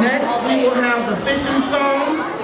Next, we will have the Fishing Song.